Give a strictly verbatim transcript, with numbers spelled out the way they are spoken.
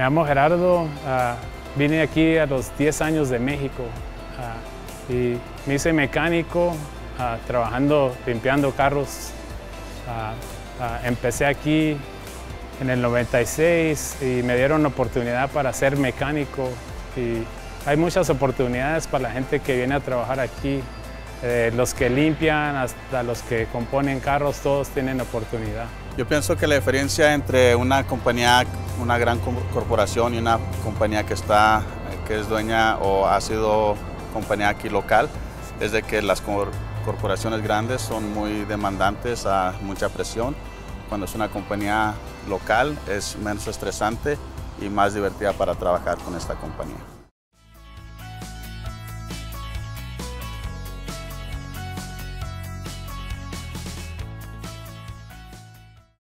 Me llamo Gerardo, uh, vine aquí a los diez años de México uh, y me hice mecánico, uh, trabajando, limpiando carros. Uh, uh, empecé aquí en el noventa y seis y me dieron la oportunidad para ser mecánico. Y hay muchas oportunidades para la gente que viene a trabajar aquí. Eh, los que limpian hasta los que componen carros, todos tienen oportunidad. Yo pienso que la diferencia entre una compañía, una gran corporación y una compañía que está, que es dueña o ha sido compañía aquí local, es de que las corporaciones grandes son muy demandantes, a mucha presión. Cuando es una compañía local es menos estresante y más divertida para trabajar con esta compañía.